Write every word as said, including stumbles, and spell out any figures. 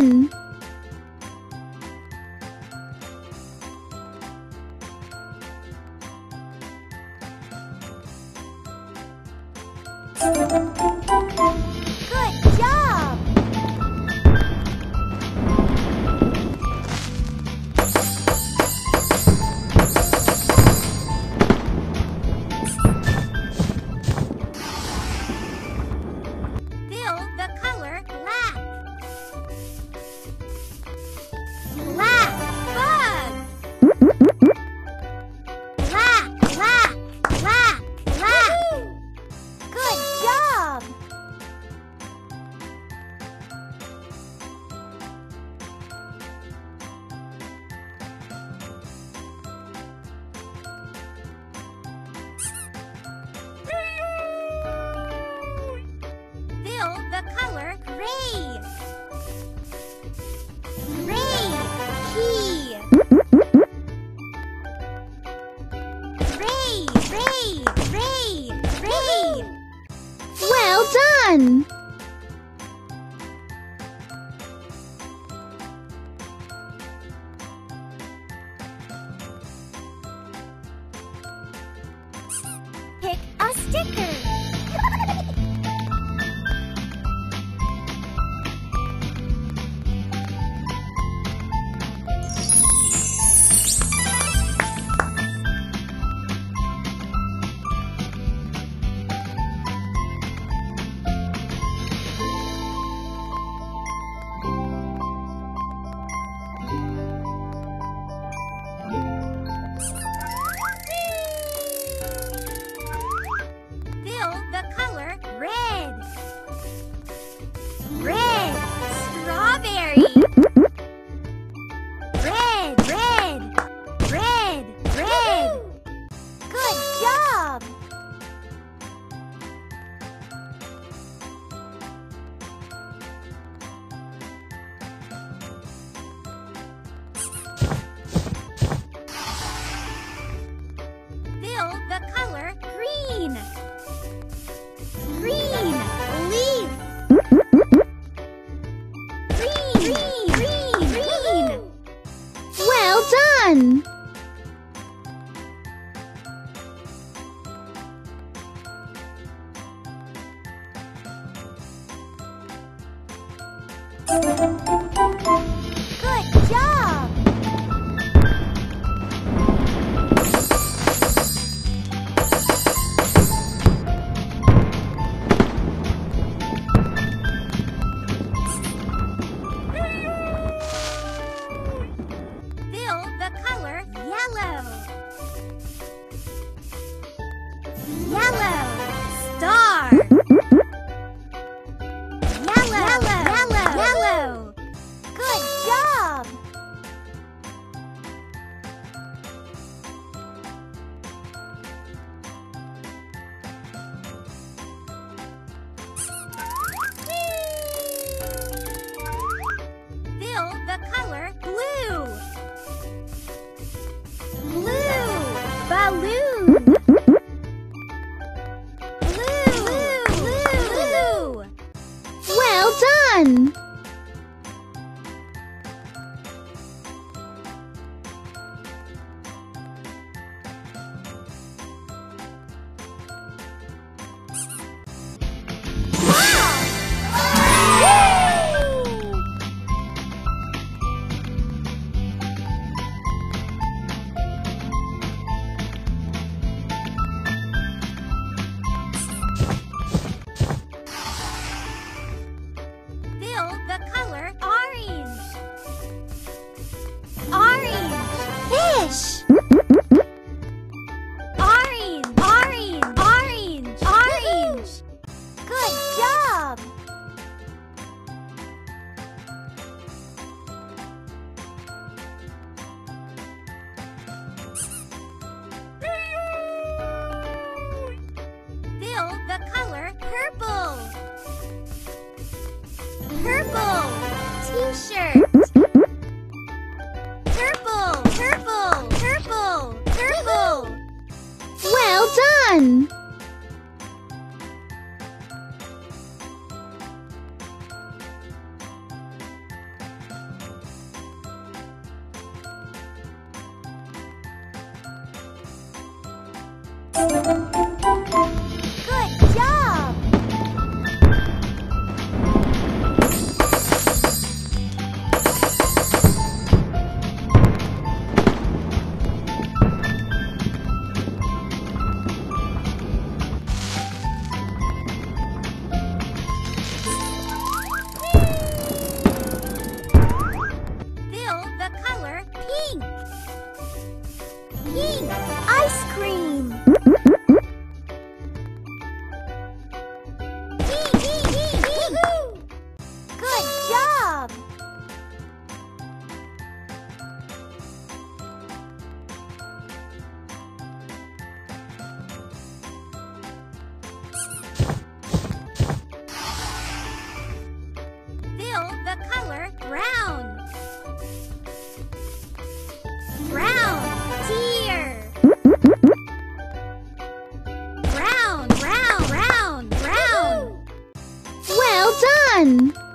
fun! Good job! Fill the color black. Black bug. Black, black, black, black. Good job. Fill the color gray. Gray key. Gray, gray, gray, gray. Well done. Pick a sticker. The color green. Green leaf. Green, green, green, green. Well done. Good job. Fun! The color orange. Orange fish. Orange, orange, orange, orange. Good job. Fill the color purple. Purple t-shirt. Purple, purple, purple, purple. Well done. fun!